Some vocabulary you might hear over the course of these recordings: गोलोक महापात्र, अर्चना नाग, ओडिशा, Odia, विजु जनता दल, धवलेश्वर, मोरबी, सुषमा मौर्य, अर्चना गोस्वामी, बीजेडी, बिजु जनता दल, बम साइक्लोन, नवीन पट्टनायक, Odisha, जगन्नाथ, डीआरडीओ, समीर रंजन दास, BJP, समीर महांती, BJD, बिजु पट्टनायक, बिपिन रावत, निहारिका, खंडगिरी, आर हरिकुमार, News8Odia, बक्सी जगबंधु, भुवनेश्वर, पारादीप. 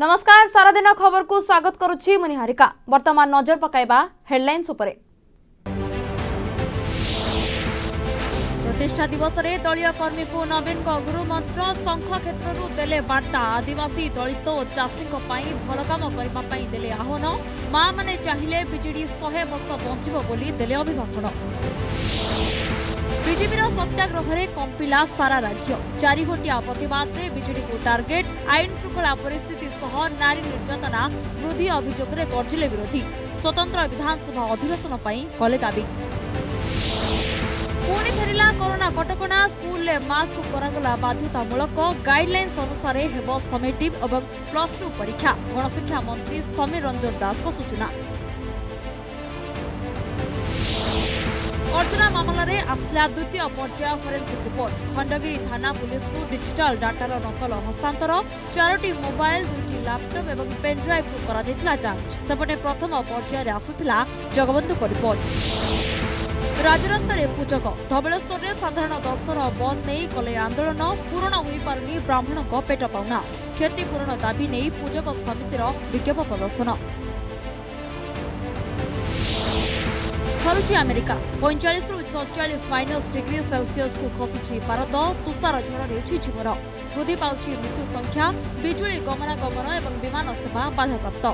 नमस्कार सारादिन खबर को स्वागत करुछि मु निहारिका। वर्तमान नजर पकाइबा हेडलाइन्स उपरे। प्रतिष्ठा दिवस रे दलीय कर्मी को नवीन गुरु मंत्र संघ क्षेत्र रु देले वार्ता। आदिवासी दलित और चाषी को पाई भल काम करबा पाई देले आह्वान। मां माने चाहिले बीजेडी 100 वर्ष बंचिबो बोली देले अभिभाषण। बीजेपी सत्याग्रह में कंपिला सारा राज्य। चार घंटिया प्रतिवाद में बीजेडी को टार्गेट। आईन श्रृंखला परिस्थिति सह नारी निर्यातना वृद्धि अभियोग में गर्जिले विरोधी। स्वतंत्र विधानसभा अधिवेशन कले दाबी। पुणी फेरला कोरोना कटकणा। स्कूल में मास्क करगला बाध्यतामूलक। गाइडलाइंस अनुसार हेब समेटिव एवं प्लस टू परीक्षा। गणशिक्षा मंत्री समीर रंजन दास को सूचना। अर्चना मामला रे आसला द्वितीय पर्याय फोरेन्सिक रिपोर्ट। खंडगिरी थाना पुलिस को डिजिटल डाटार नकल हस्तांतर। 4टी मोबाइल 2टी लैपटॉप एवं पेनड्राइव को करा जांच। सेपटे प्रथम पर्यायर आसला जगबंधु रिपोर्ट। राजरास्त पूजक। धवलेश्वर में साधारण दर्शन बंद नहीं कले आंदोलन। पूरण हो पारनी ब्राह्मण को पेट पाऊना। क्षतिपूरण दाबी नहीं पूजक समितिर विक्षोभ प्रदर्शन। खसुची अमेरिका। 45 ରୁ 46 माइनस डिग्री सेल्सियस को खसुची भारत। तुषार झड़ नेउछि जीवन। वृद्धि पाउछि मृत्यु संख्या। बिजुली गमनागमन एवं विमान सेवा बाधाप्राप्त।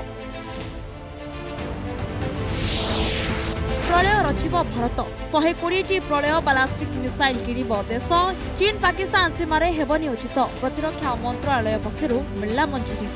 प्रलय रचिब भारत। 120ଟି प्रलय बालास्टिक मिसाइल किणिब देश। चीन पाकिस्तान सीमार हेब नियोजित। प्रतिरक्षा मंत्रालय पक्षरू मिलला मंजूरी।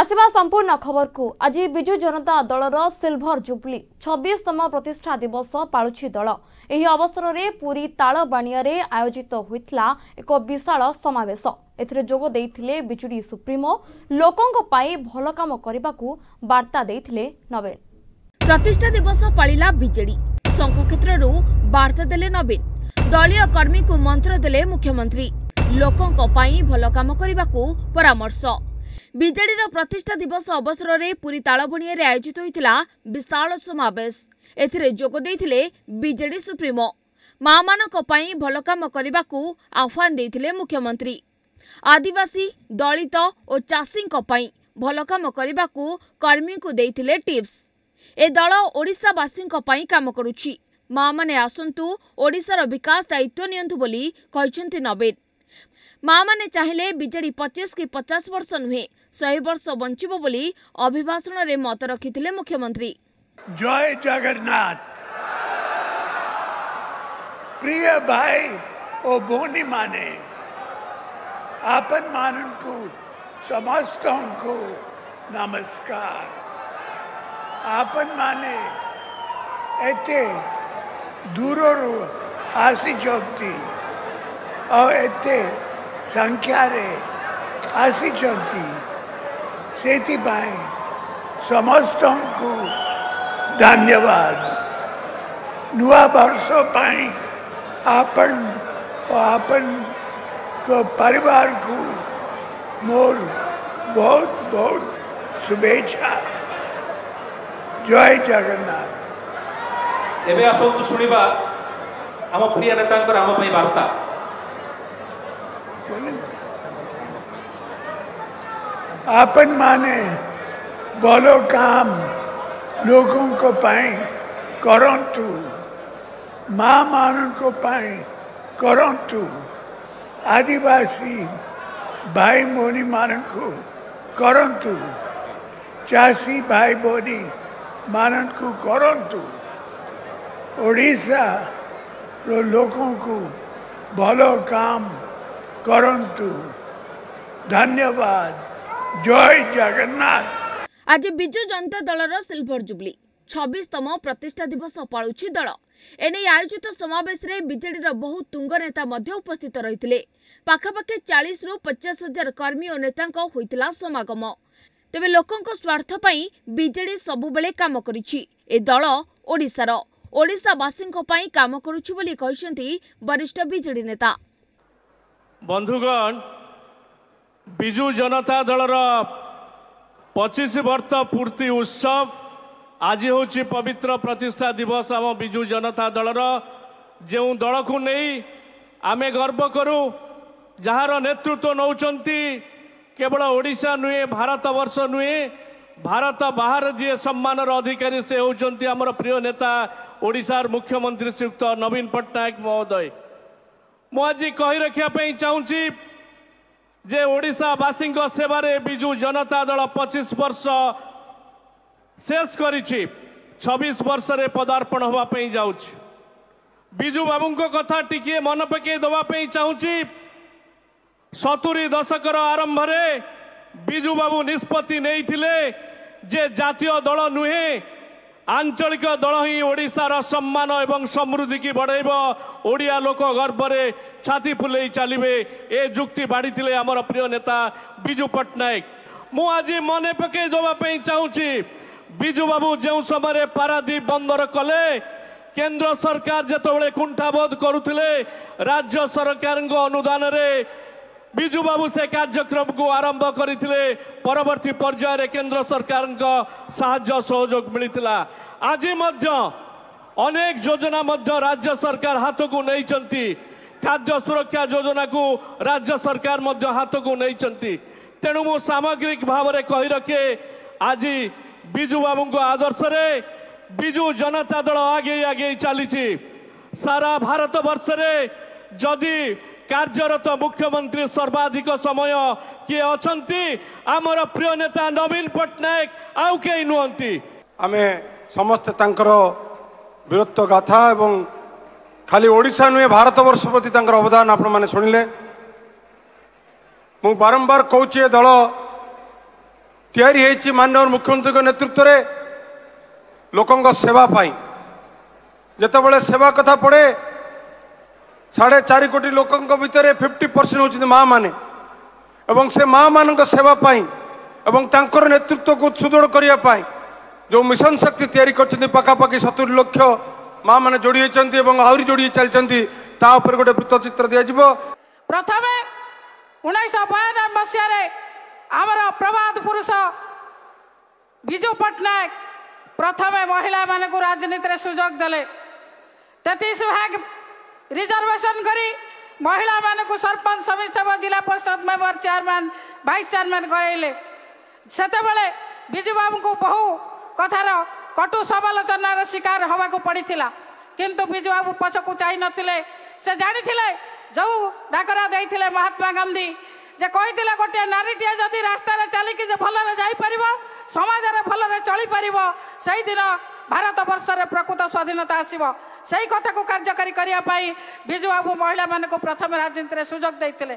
आसिबा संपूर्ण खबर को। आज विजु जनता दलर सिल्भर जुबली 26तम प्रतिष्ठा दिवस पाळुछि दल। एही अवसर में पूरी तालबाणिया रे आयोजित होइतला एको विशाल समावेश। एथिरे जोग देइथिले बिजुडी सुप्रीमो। लोकंक पाई भल काम करिबाकू वार्ता देइथिले नवीन। प्रतिष्ठा दिवस पाळिला बीजेडी। संघ क्षेत्ररु वार्ता देले नवीन। दलीय कर्मी को मंत्र देले मुख्यमंत्री। लोकंक पाई भल काम करिबाकू परामर्श। बीजेडीर प्रतिष्ठा दिवस अवसर में पूरी तालबणिया आयोजित होता विशाल समावेश। एथिरे जोग देइथिले बीजेडी सुप्रीमो। मां मानक पाई भल काम करबाकू आह्वान देइथिले मुख्यमंत्री। आदिवासी दलित और चाषी पाई भल काम करबाकू कर्मी को देइथिले टिप्स। ए दल ओडिशावासी पाई काम करुछि। मां माने आसंतु ओडिशार विकास दायित्व नियंतु बोली कहिसंति नवीन। मां माने चाहिले बीजेडी 25 कि 50 वर्ष नुहे 100 वर्ष बंचिबो बोली अभिभाषण रे मत रखिथिले मुख्यमंत्री। जय जगन्नाथ। प्रिय भाई ओ बोनी माने आपन मानन को समस्तों को नमस्कार। आपन माने एते दूररो आसी जोंती और एते संख्या रे आसी चलती सेती भाई समस्तों को धन्यवाद। नुआ वर्षों पाई आपन और आपन को परिवार को मोर बहुत बहुत शुभेच्छा। जय जगन्नाथ। एवं आसतु सुनिबा आम प्रिय नेता आम पाई वार्ता। आपन माने बोलो काम लोगों को पाए करंतु। मां मानन को पाए करंतु। आदिवासी भाई मोनी मानन को करंतु। चासी भाई बोनी मानन को करंतु। ओडिशा रो लोगों को बोलो काम करंतु। धन्यवाद। जय जगन्नाथ। आज विजु जनता दलर सिल्भर जुबली 26तम प्रतिष्ठा दिवस पाळुछि दल। एने आयोजित समावेश रे बीजेडी रो बहुत तुंग नेता मध्ये उपस्थित रहिथिले। पाखापाखि 40 ରୁ 50 हजार कर्मी और नेतांक होइतला समागम। तबे लोकंक स्वार्थ पई बीजेडी सबुबेले काम करिछि। ए दल ओडिसा रो ओडिसावासींक पई काम करुछि बोली कहिसंती वरिष्ठ बीजेडी नेता। बंधुगण, विजु जनता दलर 25 वर्ष पूर्ति उत्सव आज हूँ पवित्र प्रतिष्ठा दिवस। आम विजु जनता दलर जो दल को नहीं आम गर्व करूँ जार नेतृत्व नौचंती केवल ओडिशा नुहे भारत वर्ष नुहे भारत बाहर जी सम्मान अधिकारी से होउचंती हमर प्रिय नेता ओडिशार मुख्यमंत्री श्रीयुक्त नवीन पट्टनायक महोदय। मु आज कही रखापी चाहूँगी जे ओडिशावासी सेवारे बिजु जनता दल 25 वर्ष शेष कर 26 वर्ष रे पदार्पण होगापी जाऊँगी। बिजु बाबू कथा टिके मन पकई देवाई चाहूँगी। 70 दशकर आरंभ बिजु बाबू निष्पत्ति नहीं थिले जे जातीय दल नुहे आंचलिक दल ही ओडिशार सम्मान एवं समृद्धि की बढ़ाइबो। ओडिया लोक गर्वरे छाती फुले चलिए ए जुक्ति बाड़ी थिले आमर प्रिय नेता बिजु पट्टनायक। मु आज मन पकई देवाई चाहूँगी। बिजु बाबू जो समय पारादीप बंदर कले केंद्र सरकार जेतोबेले कुंठाबोध करुथिले राज्य सरकार अनुदान रे बिजु बाबू से कार्यक्रम को आरंभ करथिले। परवर्ती पर्याय रे केंद्र सरकार का सहायता सहयोग मिलितला। आज मध्य अनेक योजना मध्य राज्य सरकार हाथ को नहीं चंती। खाद्य सुरक्षा योजना को राज्य सरकार मध्य हाथ को नहीं चंती। तेणु मु सामग्रिक भाव रे कहि रखे आज बिजु बाबू को आदर्श रे बिजु जनता दल आगे आगे चली सारा भारत वर्ष रे जदि कार्यरत मुख्यमंत्री सर्वाधिक समय किए अछंती आमर प्रिय नेता नवीन पट्टनायक आउ कई नुहंती। आमे समस्त तांकर वीरत्व गाथा एवं खाली ओडिशा नुहे भारत वर्ष प्रति तांकर अवदान आपण माने सुनिले। मु बारंबार कहूचे दल तैयारी होईची माननीय मुख्यमंत्री के नेतृत्व रे लोकंग सेवा पाई। जेतबेले सेवा कथा पड़े 4.5 कोटी लोकों भितर 50% होती माँ मैंने से माँ मान सेवाई एवं तांकर नेतृत्व को सुदृढ़ करने जो मिशन शक्ति तैयारी करते पखापाखि 70 लक्ष माँ मैंने जोड़ी और आहरी जोड़ी चलती गोटे वृत्तचित्र दिज्व। प्रथम 1992 मसीह प्रभात पुरुष बिजु पट्टनायक प्रथम महिला मान राजनीति सुजोग दे 33 भाग रिजर्वेशन करी महिला मान को सरपंच समिति सभा जिला परिषद मेंबर चेयरमैन वाइस चेयरमैन कराइले। सेतेबेले बिजु बाबू को बहु कथार कटु समालोचनार शिकार होवाकू पड़ीला किंतु बिजु बाबू पछकू चाही नथिले। से जानी जो डाकरा देथिले महात्मा गांधी जे कहिथिले गोटे नारीटिया जदि रास्तार चलिकी जे भलरे जाई परिबो समाजर भलरे चली परिबो सही दिन भारत वर्षर प्रकृत स्वाधीनता आसीबो। सही कथा को कार्यकारी करने बिजु बाबू महिला मान को प्रथम राजनीति में सुजोग देते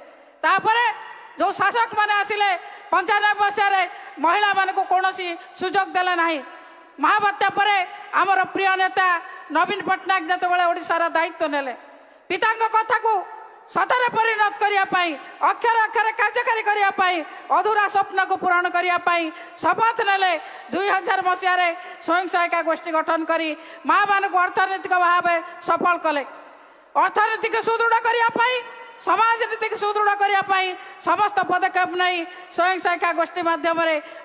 जो शासक मैंने आसिले 95 वर्ष महिला मान को कौन सुजोग देले ना। महाबात्या पर आमर प्रिय नेता नवीन पट्टनायक जितेबाला ओडिशार दायित्व नेले पिता कथा को सतरे परिणत करने अक्षर अक्षर कार्यकारी करने अधूरा स्वप्न को पूरण करने शपथ नेले। 2000 मसीह स्वयं सहायता गोष्ठी गठन कर माँ मान को अर्थनैतिक भाव सफल कले। अर्थनीति को सुदृढ़ करने समाज नीति को सुदृढ़ करने समस्त पदक्षेप नहीं स्वयं सहायता गोष्ठी मध्यम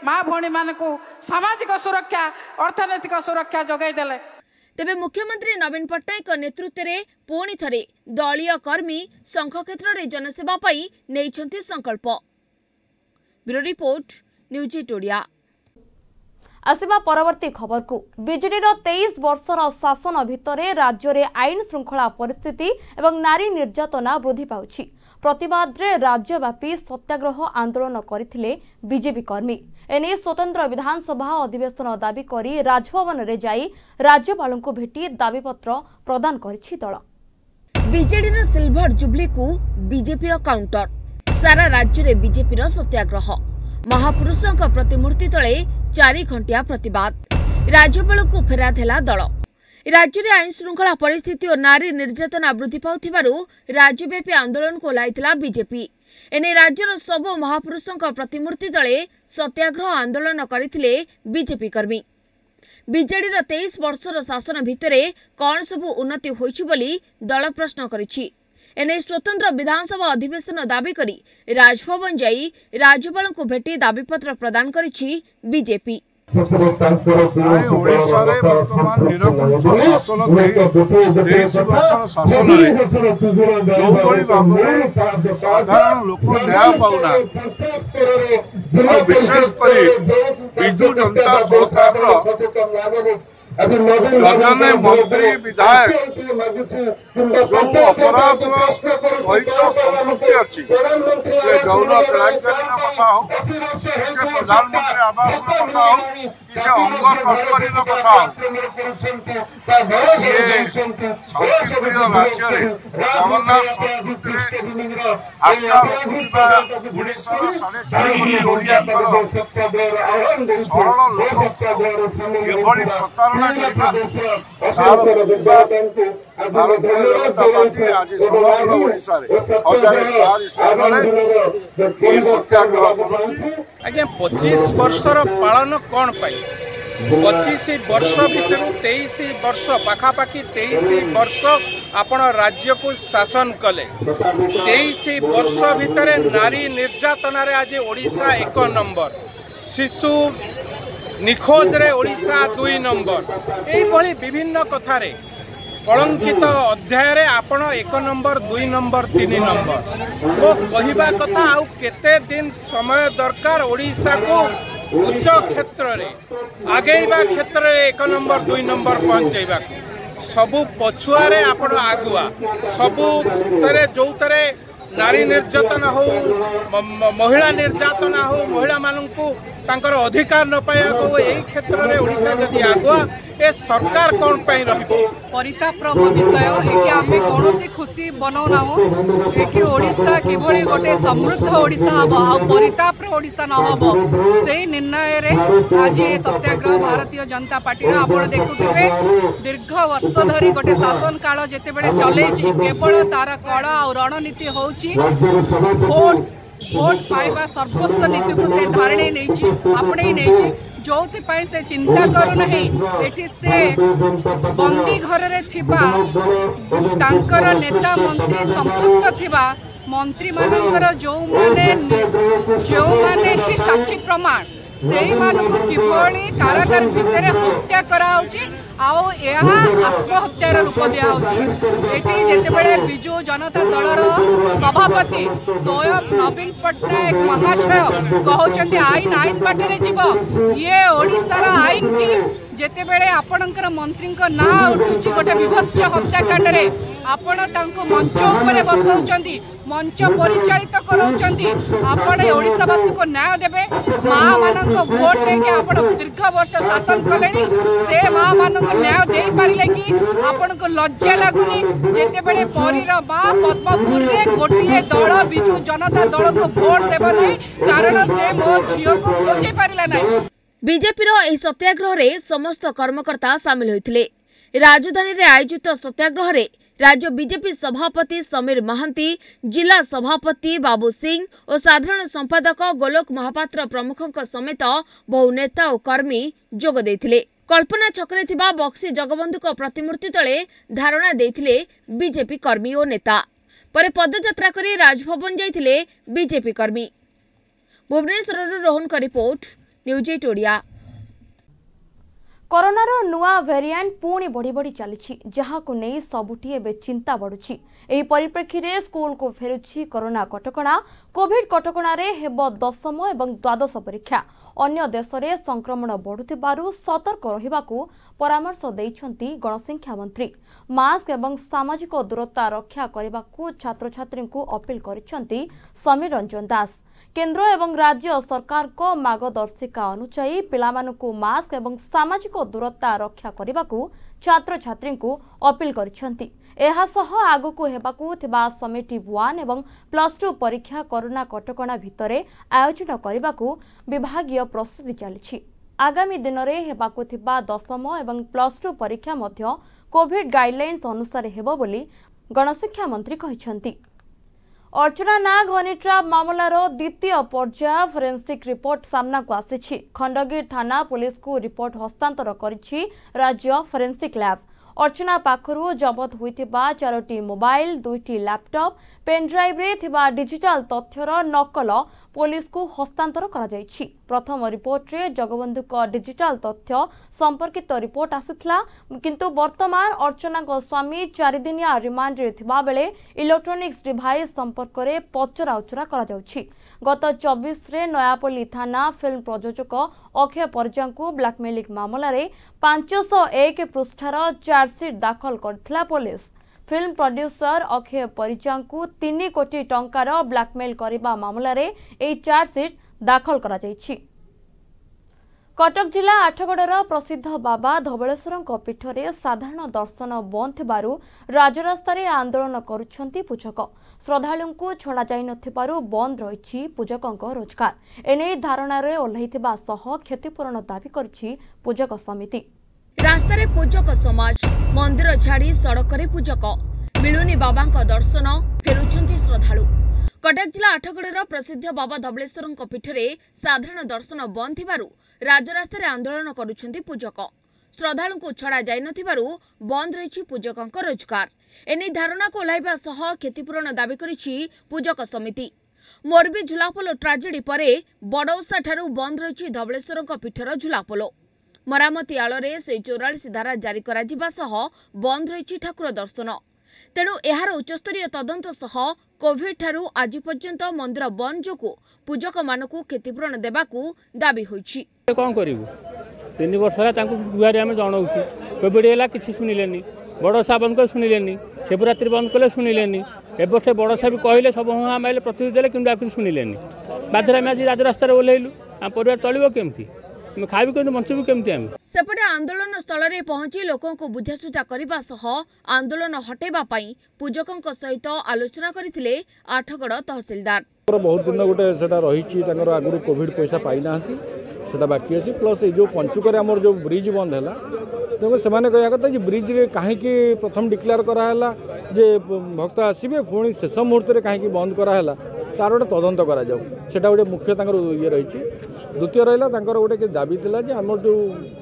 माँ भौणी मान को सामाजिक सुरक्षा अर्थनैतिक सुरक्षा जोगाई देले। तेबे मुख्यमंत्री नवीन पट्टनायक नेतृत्व में पुणी थरे दलीय कर्मी संघ क्षेत्र में जनसेवा पाई नैछंती संकल्प। Bureau report News8Odia। आसिबा परवर्ती खबर को बीजेडी 23 वर्षर शासन भितर राज्य में आईन श्रृंखला परिस्थिति एवं नारी निर्यातना वृद्धि पाउछि। प्रतिवाद रे राज्यव्यापी सत्याग्रह आंदोलन करथिले बीजेपी कर्मी। एने स्वतंत्र विधानसभा अधिवेशन दाबी करी राजभवन रे जाई राज्यपाल को भेटी दाबीपत्र प्रदान करिछि दल। बीजेडी रो सिल्वर जुबली को बीजेपी रो काउंटर सारा राज्य रे बीजेपी रो सत्याग्रह महापुरुषों का प्रतिमूर्ति तले 4 घंटिया प्रतिवाद राज्यपाल को फेरात हेला दल। राज्य में आईन श्रृंखला परिस्थिति और नारी निर्यातना वृद्धि पाउथिबारु राज्यव्यापी आंदोलन को लाइथिला बीजेपी। एने राज्यर सबो महापुरुषों का प्रतिमूर्ति तले सत्याग्रह आंदोलन करिथिले बीजेपी कर्मी। बीजेडी 23 वर्षर शासन भितरे कौन सबु उन्नति होइछि बोली दल प्रश्न करिछि। एने स्वतंत्र विधानसभा अधिवेशन दाबी करी राजभवन जाई राज्यपाल को भेटी दाबीपत्र प्रदान करिछि बीजेपी। जने मंत्री विधायक जो अपराध सहित सम्मुखी अच्छी गौरव क्रांतिकारी कथा हो प्रधानमंत्री आवास कथा हो कि अंग तस्करी कथा हो राज्य जगन्नाथ संस्कृति आस्था ओडिशा 4.5 कोटी ओडिया सरल लोक एभली प्रतारणा आज्ञा 25 वर्षर पालन कौन पाई 25 वर्ष भीतर 23 वर्ष पखापाखि 23 वर्ष आपण राज्य को शासन कले 23 वर्ष भीतर नारी निर्यातना आज ओडिशा 1 नंबर शिशु निखोज रे ओडिशा 2 नंबर यही विभिन्न कथार कलंकित अध्याय आपण 1 नंबर 2 नंबर 3 नंबर मो कहवा कथा आउ केते दिन समय दरकार ओडिशा को उच्च क्षेत्र रे आगेवा क्षेत्र रे 1 नंबर 2 नंबर पहुँचेवा सबु पछुआरे आपण आगुआ सबु तरे जो तरे नारी निर्यातना हो महिला निर्यातना हो महिला मानकू तांकर अधिकार न पाया को यही क्षेत्र में ओडिशा जदि आगुआ ए सरकार कौन पाई रहिबो परिताप्रभ विषय है कि आमे कोनोसी खुशी बनौना हो कि ओडिशा किभली गोटे समृद्ध ओडिशा हबो आ परिताप्र ओडिशा न हबो सेही निर्णय रे आज ए सत्याग्रह भारतीय जनता पार्टी आपण देखुथिबे दीर्घ वर्ष धरी गोटे शासन काल जते बेले चले केवल तार कला आ रणनीति हो भोट पाइबा सर्वस्व नीति को से धारणे नहीं अपने नहीं जो से चिंता करू ना ये से बंदी घर रे थिबा तांकर नेता मंत्री संपृक्त थिबा मंत्री मानकर जो माने ही साक्षी प्रमाण से किभली कारागार भितर हत्या कराउची आउ यह आत्महत्यार रूप दिया विजु जनता दलर सभापति स्वयं नवीन पट्टनायक महाशय कहते आईन आईन बाटे जीव ये ओडिशार आईन की जेते बेले आपणकर मंत्री ना उठू गोटे विभत्स हत्याकांड आपण मंच उपर बसाउछंती मंच परिचालित कराउछंती आपण ओडिशावासी को न्याय देबे मां मानन को वोट लेके आपण दीर्घ वर्ष शासन कलेनी से मां मानन को न्याय दे पारिले कि आपण को लज्जा लागुनी जेते बेले परिर बा पद्मपुर रे गोटिए दल बिजु जनता दल को वोट देबो नै कारण से मो झियो को खोजि पारिला नै बीजेपी रो एही सत्याग्रह रे समस्त कर्मकर्ता शामिल होइथिले राजधानी रे आयोजित सत्याग्रह रे राज्य बीजेपी सभापति समीर महांती जिला सभापति बाबू सिंह और साधारण संपादक गोलोक महापात्र प्रमुखों समेत बहु नेता और कर्मी जोग देथिले कल्पना छकरे थिबा बक्सी जगबंधु को प्रतिमूर्ति तले धारणा देथिले बीजेपी कर्मी और नेता परे पदयात्रा करी राजभवन जाइथिले बीजेपी कर्मी भुवनेश्वर रोहन का रिपोर्ट न्यूज़8 ओडिया। कोरोनार नूआ भेरिएंट पुणी बढ़ी बढ़ी चली जहाँ को नहीं सबुठी एवं चिंता बढ़ुची एही परिप्रेक्षी रे स्कूल को फेरुची कोरोना कटकणा कोविड कटकणा रे हेबो 10वीं एवं 12वीं परीक्षा अन्य देश में संक्रमण बढ़ुथिबारु सतर्क रहिबाकु परामर्श दैछंती गणशिक्षा मंत्री मास्क एवं सामाजिक दूरता रक्षा करबाकु छात्र छात्रींकु अपील करिसंती समीर रंजन दास केंद्र एवं राज्य सरकार को मार्गदर्शिका अनुसार पिलामानकु मास्क एवं सामाजिक दूरता रक्षा करबाकु छात्र छात्री को अपील करिसंती एहा सह आगकु हेबाकु थिबा समेटिव 1 एवं प्लस 2 परीक्षा कोरोना कटकणा भितरे आयोजन करबाकु विभागीय प्रस्तुति चली आगामी दिन में हेबाकु थिबा 10वीं एवं प्लस 2 परीक्षा मध्य कोविड गाइडलाइंस अनुसार हेबो बोली गणशिक्षा मंत्री कहिसंती अर्चना नाग हनीट्राप मामलार द्वितीय पर्याय फोरेंसिक रिपोर्ट सामना को आसी खंडगीर थाना पुलिस को रिपोर्ट हस्तांतर करिछि राज्य फोरेंसिक लैब अर्चना पाखरु जबत होइतिबा 4टी मोबाइल 2टी लैपटॉप पेन ड्राइव रे थिबा डिजिटल तथ्यर नकल पुलिस को हस्तांतर कर प्रथम रिपोर्ट रे जगबंधु को डिजिटल तथ्य संपर्कित रिपोर्ट आसीथिला किंतु वर्तमान अर्चना गोस्वामी 4 दिनिया रिमांड रे थिबा बेले इलेक्ट्रोनिक्स डिवाइस संपर्क रे पचरा उचरा करा जाउछि। गत 24 रे नयापल्ली थाना फिल्म प्रयोजक अक्षय परजांकु ब्लैकमेलिंग मामला रे 501 पृष्ठार चार्जसीट दाखल करथिला पुलिस। फिल्म प्रोड्यूसर अक्षय परिजांकु 3 कोटी टंकार ब्लैकमेल करबा मामला रे ए चार्जसीट दाखल करा जायछि। कटक जिला आठगड़र प्रसिद्ध बाबा धवलेश्वरंक पीठरे साधारण दर्शन बंद थिबारु राजरास्तारे आंदोलन करुछंती पूजक। श्रद्धालुंकु छोड़ा जाई नथिबारु बंद रहिछि पूजकंक रोजगार। एने धारणा रे ओल्हाइथिबा सह क्षतिपूरण दाबी करिछि पूजक समिति। रास्तारे पूजक समाज मंदिर छाड़ी सड़क रे पूजक मिलुनी बाबांक दर्शन फेरुछंती श्रद्धालु। कटक जिला आठगड़र प्रसिद्ध बाबा धवलेश्वरंक पीठरे साधारण दर्शन बंद थिबारु राजरास्तारे आंदोलन करुछंती पूजक। श्रद्धालुंकु छड़ा जाई नथिबारु बंद रहिछि पूजकंक रोजगार। एने धारणा को ओल्हाइबा सह क्षतिपूरण दाबी करिछि पूजक समिति। मोरबी झुलापोल ट्राजेडी परे बड़ौसा ठारू बंद रहिछि धवलेश्वरंक पीठर झुलापोल। मरामती आलरे से 44 धारा जारी करा जिबा सह बंद रहिछि ठाकुर दर्शन। तेणु एहार उच्चस्तरीय तदंत सह कोविड ठारू आज पर्यंत मंदिर बंद जोकु पूजक मानकु क्षतिपूरण देबाकु दाबी होइछि। कोन करिवु 3 वर्ष ला तांकु गुहारे आमे जणाउछि कोविड एला किछि सुनिलेनी बडो साबन को सुनिलेनी शिवरात्रि बंद कले सुनिलेनी एबसे बडो साबी कहिले सब हां माइले प्रतिदिन देले किंतु आकि सुनिलेनी बाधरा मे आज राज रास्ता रे ओलेइलु आ परिवार चलिबो केमथि सेपटे आंदोलन स्थल में पहुंची लोकों को बुझासुझा करने आंदोलन हटेबा पूजकों सहित आलोचना करथिले आठगड़ तहसीलदार। बहुत दिन गोटे रही आगुरी कोविड पैसा पाई ना से बाकी अच्छे प्लस ये जो पंचुकरे आमर जो ब्रिज बंद है तेनाली से कह कथा कि ब्रिज कहीं प्रथम डिक्लेयर कराला जे भक्त आसवे पुणी शेष मुहूर्त में कहीं बंद कराला तार गोटे तदंत करा गोटे मुख्य ये रही। द्वितीय रहा गोटे दाबी था जो आम जो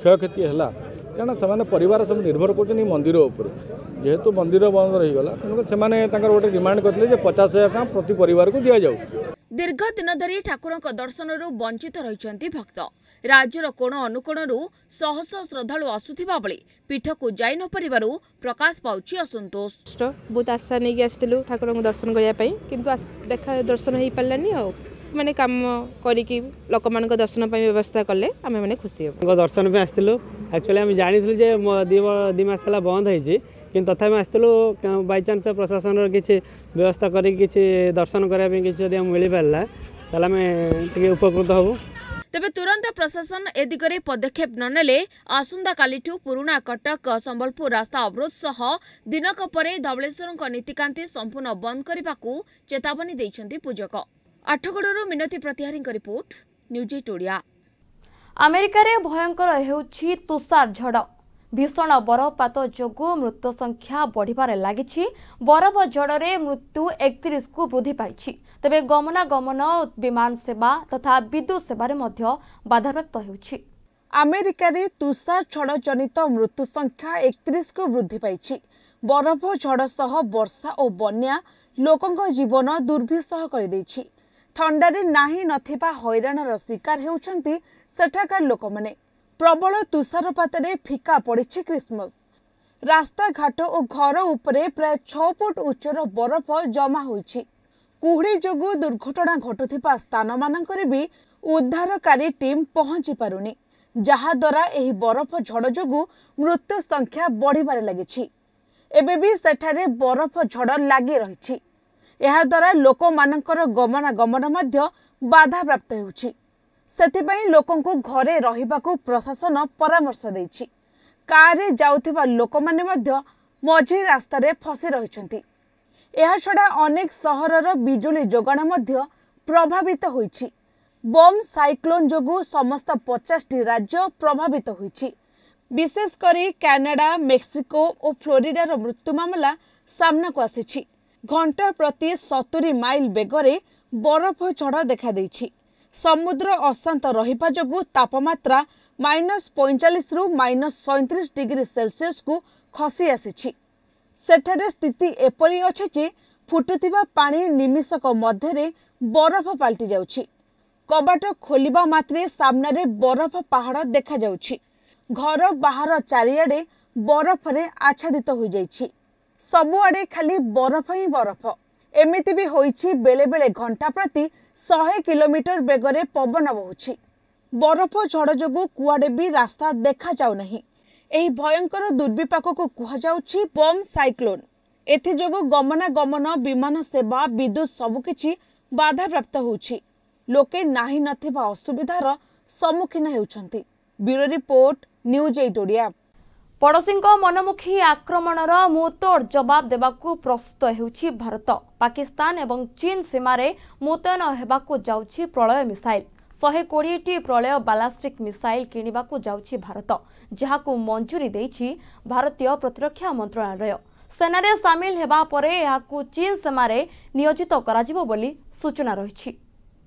क्षय क्षति है क्या से परिवार सब निर्भर कर मंदिर उपर जेहेतु मंदिर बंद रहीगला तेनाली से गोटे डिमांड करते 50,000 टंका प्रति परिवार को दि जाऊ। दीर्घ दिन धरी ठाकुर दर्शन वंचित रही भक्त राज्यर कोण अनुकोण शह शह श्रद्धालु आसुवा बेले पीठ को जाई न पारु प्रकाश पाउछि असंतोष। बहुत आशा नहीं आसलु ठाकुर दर्शन करने कि देखा दर्शन हो पारानी मैंने कम करी लोक मान दर्शन व्यवस्था कले आम मैंने खुशी हो दर्शन पे आसलु। एक्चुअली आम जानूँ जे 2 मास है बंद होती कि तथा आसलु बै चान्स प्रशासन किसी व्यवस्था कर दर्शन करने किसी मिल पारा तो आम टे उपकृत हूँ। तेबे तुरंत प्रशासन ए दिगरे पदक्षेप न नेले आसुंदा कालीठू पुरुणा कटक संबलपुर रास्ता अवरोध सह दिनक परे धवलेश्वरंक नीतिकांति संपूर्ण बंद करबाकू चेतावनी दैछन्ती पूजक। आठगड़रो मिनती प्रतिहारींक रिपोर्ट News8Odia। अमेरिका रे भयंकर हेउछि तुषार झड़ भीषण बरफपात जोगु मृत्यु संख्या बढ़िबार लागिछि। बरफ झड़ रे मृत्यु 31 को वृद्धि पाइछि। तेबे गमनागमन विमान सेवा तथा विद्युत सेवा रे मध्य बाधाप्राप्त हेउछि। अमेरिका रे तुषार झड़ जनित मृत्यु संख्या 31 को वृद्धि पाइछि। बरफ झड़ सह वर्षा और बन्या लोकंक जीवन दुर्विसह कर दैछि। ठंडारे नाही नथिबा हैरानर शिकार हेउछन्ती सेठाकार लोकमाने। प्रबल तुषारपात फिका पड़ी क्रिसमस रास्ताघाट और घर उपरे प्राय 6 फुट उच्चर बरफ जमा होइछि। कुहड़ी जोगु दुर्घटना घटुथिबा स्थान मानकरे भी उद्धारकारी टीम पहुंची पारुनी जहा द्वारा एही बरफ झड़ जोगु मृत्यु संख्या बढ़िबार लागिछि। एबे भी सेठारे बरफ झड़ लागि रहिछि। एहा द्वारा लोकमानकर गमनागमन मध्य बाधा प्राप्त हेउछि। सेथिपाई लोकंकु घरे रहिबाकु प्रशासन परामर्श देछि। कारे जाउथिबा लोकमाने मध्य मझी रास्तारे फसी रहिछन्ति। एहा छडा अनेक सहरर बिजुली जोगाण मध्य प्रभावित होइछि। बम साइक्लोन जोगु समस्त 50टी राज्य प्रभावित होइछि। विशेष करी कनाडा मेक्सिको और फ्लोरिडार मृत्यु मामला सामनाकु आसिछि। घंटा प्रति 70 माइल बेगरे बरफ झड़ देखा दैछि। समुद्र अशांत रहिबा जोगु तापमात्रा -45 रु -37 डिग्री सेल्सियस को खसी आसी। सेठारे स्थिति एपरी अछि जे फुटुथिबा पानी निमिषक मध्यरे बरफ पाल्टी जाउछि। कबाट खोलिबा मात्रे सामने बरफ पहाड़ देखा जाउछि। घर बाहर चारियाडे बरफ रे आच्छादित हो जाइछि। सबुआडे खाली बरफ ही बरफ। एमिति भी होइछि बेले बेले घंटा प्रति 100 किलोमीटर बेगरे पवन बहुछि। बरफ झड़ जोगु कुआडे भी रास्ता देखा जाउ नहीं। एही भयंकर दुर्विपाक को कुहा जाउछि बम साइक्लोन। एथि जोगु गमनागमन विमान सेवा विद्युत सबुकिछि बाधाप्राप्त होछि। लोके नाही नथिबा असुविधार सम्मुखीन हेउछन्ति। Bureau report news 8 Odia. पड़ोशीों मनमुखी आक्रमण मुतोड़ जवाब देवाकू प्रस्तुत होउछि भारत। पाकिस्तान एवं चीन सीमार मुतयन होगाकू जाउछि प्रलय मिसाइल। 120टी प्रलय बालास्टिक मिसाइल किणवाकू जाउछि भारत, जहाकू मंजूरी देइछि भारतीय प्रतिरक्षा मंत्रालय। सेनारे सामिल हेबा परे याकू चीन सीमार नियोजित कराजिबो बोली सूचना रहिछि।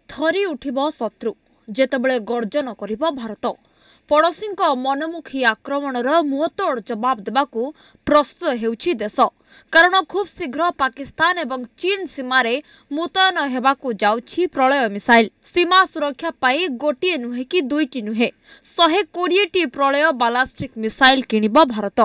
थरी उठिबो शत्रु जेतेबेले गर्जन करिबो भारत। पड़ोशीों मनमुखी आक्रमणर मुंहतोड़ जवाब देवाकू प्रस्तुत हेउछि देश, कारण खूब शीघ्र पाकिस्तान एवं चीन सीमार मुतयन होगाकू जाउछि प्रलय मिसाइल। सीमा सुरक्षा पाई गोटे नुहे कि दुईटी नुहे, 120टी प्रलय बालास्टिक मिसाइल किणिबो भारत,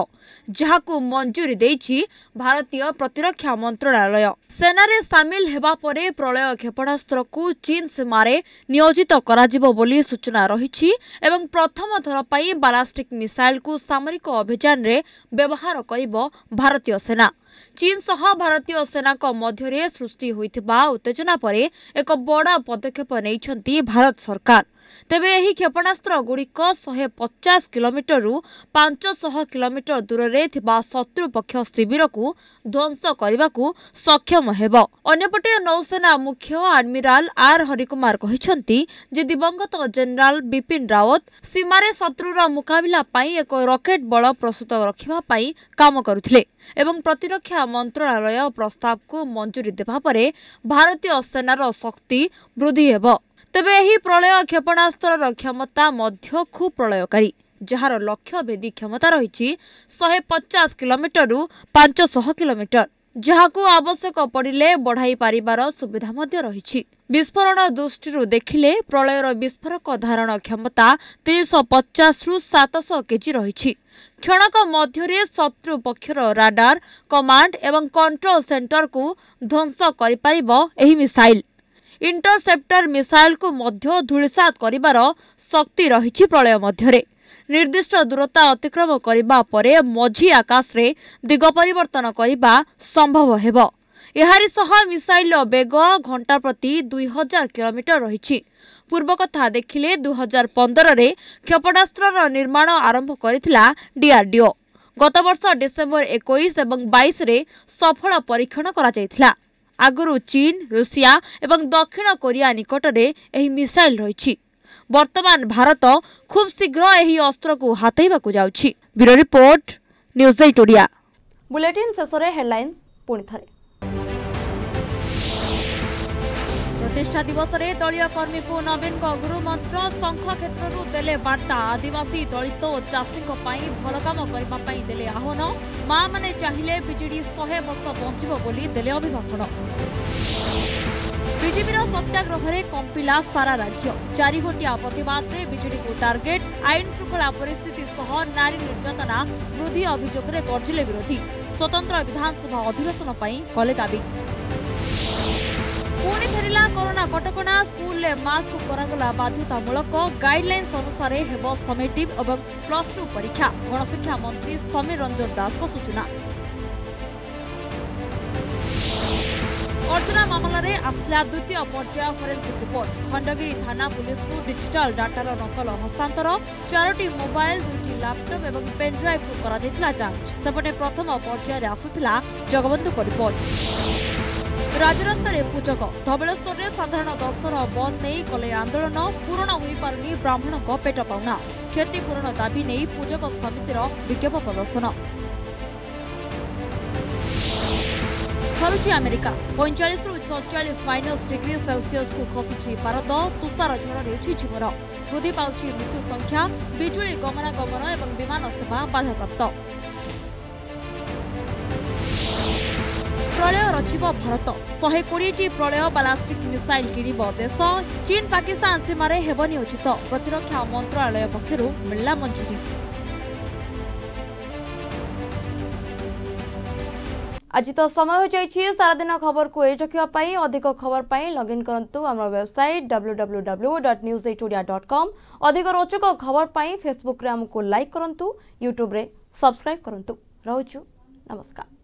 जहाकू मंजूरी देइछि भारतीय प्रतिरक्षा मंत्रालय। सेनारे सामिल हेबा परे प्रलय क्षेपणास्त्रकू चीन सीमार नियोजित कराजिबो बोली सूचना रहिछि एवं प्रथम थर पाई बालास्टिक मिसाइल को सामरिक अभियान रे व्यवहार करिबो भारतीय सेना। चीन सह भारतीय सेना मध्य सृष्टि होइथिबा उत्तेजना परे एक बड़ा पदक्षेप नेइछन्ती भारत सरकार। तेबे एही क्षेपणास्त्र गुड़िक 150 किलोमीटर 500 किलोमीटर दूर से शत्रुपक्ष शिविर को ध्वंस करने को सक्षम हेबो। अन्यपटे नौसेना मुख्य आडमिराल आर हरिकुमार कहिसंती जे दिवंगत जनरल बिपिन रावत सीमारे शत्रुर मुकाबला पाई एक रॉकेट बल प्रस्तुत रखिबा पाई काम करुथिले एवं प्रतिरक्षा मंत्रालय प्रस्ताव को मंजूरी देबा परे भारतीय सेनार शक्ति वृद्धि हेबो। तेबे एही प्रलय क्षेपणास्त्र क्षमता मध्य खूब प्रलयकारी, जार लक्ष्य भेदी क्षमता रही 150 किलोमीटर 500 किलोमीटर, जहाकू आवश्यक पड़िले बढ़ाई पारिबार सुविधा मध्य रही। विस्फोरण दृष्टि देखिले प्रलयर विस्फोरक धारण क्षमता 350 रु 700 केजी रही। क्षणक मध्य शत्रु पक्षर राडार कमांड एवं कंट्रोल सेंटर को ध्वंस कर मिसाइल। इंटरसेप्टर मिसाइल को मध्य धूलिसात करिबार शक्ति रही। प्रलय मध्य निर्दिष्ट दूरता अतिक्रम करिबा परे मझी आकाश रे दिग परिवर्तन करिबा संभव हेबो। एहारि सह मिसाइल बेग घंटा प्रति 2000 किलोमीटर रही। पूर्व कथा देखिले 2015 रे क्षेपणास्त्र निर्माण आरंभ करितला डीआरडीओ। गत वर्ष डिसेंबर 21 एवं 22 रे सफल परीक्षण करा जायथिला। आगुरु चीन, रूसिया एवं दक्षिण कोरिया निकटरे एही मिसाइल रही। वर्तमान भारत खूब शीघ्र एही अस्त्र को हाथेबाकू जाउछि। Bureau report news 8 Odia. Bulletin शेषरे हेडलाइंस पुनि थरे। प्रतिष्ठा दिवस रे दलीय कर्मी को नवीन गुरु मंत्र संघ क्षेत्र देले वार्ता। आदिवासी दलित और चाषी भल कम करने देले आह्वान। माँ मैंने चाहिए बीजेडी 100 वर्ष बंचबो बोली देले अभिभाषण। बीजेपी सत्याग्रह रे कंपिला सारा राज्य। 4 घंटिया प्रतिवाद रे बीजेडी को टार्गेट। आईन श्रृंखला परिस्थिति सह नारी निर्यातना वृद्धि अभियोग रे गर्जिले विरोधी। स्वतंत्र विधानसभा अधिवेशन पई कले दाबी। पुणी फेरिला कोरोना कटकणा। स्कूल मास्क करागला बाध्यतामूलक। गाइडलाइंस अनुसार हेब समेटिव एवं +2 परीक्षा। गणशिक्षा मंत्री समीर रंजन दास को सूचना। अर्चना मामलें आसला द्वितीय पर्याय फोरेन्सिक रिपोर्ट। खंडगिरी थाना पुलिस को डिजिटल डाटार नकल हस्तांतर। 4टी मोबाइल 2टी लैपटॉप एवं पेनड्राइव को करा जांच। सेपटे प्रथम पर्यायर आसला जगबंधु को रिपोर्ट। राजरास्तार पूजक। धवलेश्वर में साधारण दर्शन बंद नहीं कले आंदोलन। पूरण हो पारे ब्राह्मण को पेट पाऊना। क्षतिपूरण दाबी नहीं पूजक समितिर विक्षोभ प्रदर्शन। खसुची अमेरिका। 45 रु 46 -डिग्री सेल्सियस को खसुची भारत। तुषार झड़ नेउछि जीवन। वृद्धि पाउछि मृत्यु संख्या। बिजुली गमनागमन एवं विमान सेवा बाधाप्राप्त। प्रलय रचिब भारत 120 प्रलय बालास्टिक मिसाइल किणिब देश। चीन पाकिस्तान सीमार हेब नियोजित प्रतिरक्षा मंत्रालय पक्षरू मिलला मंजूरी। आज तो समय हो जाए सारा दिन खबर को ये रखापी अधिक खबर पर लगइन करंतु हमर वेबसाइट www.news8odia.com। अधिक रोचक खबर पर फेसबुक रे हमको लाइक करंतु, यूट्यूब रे सब्सक्राइब करंतु। रहूचु, नमस्कार।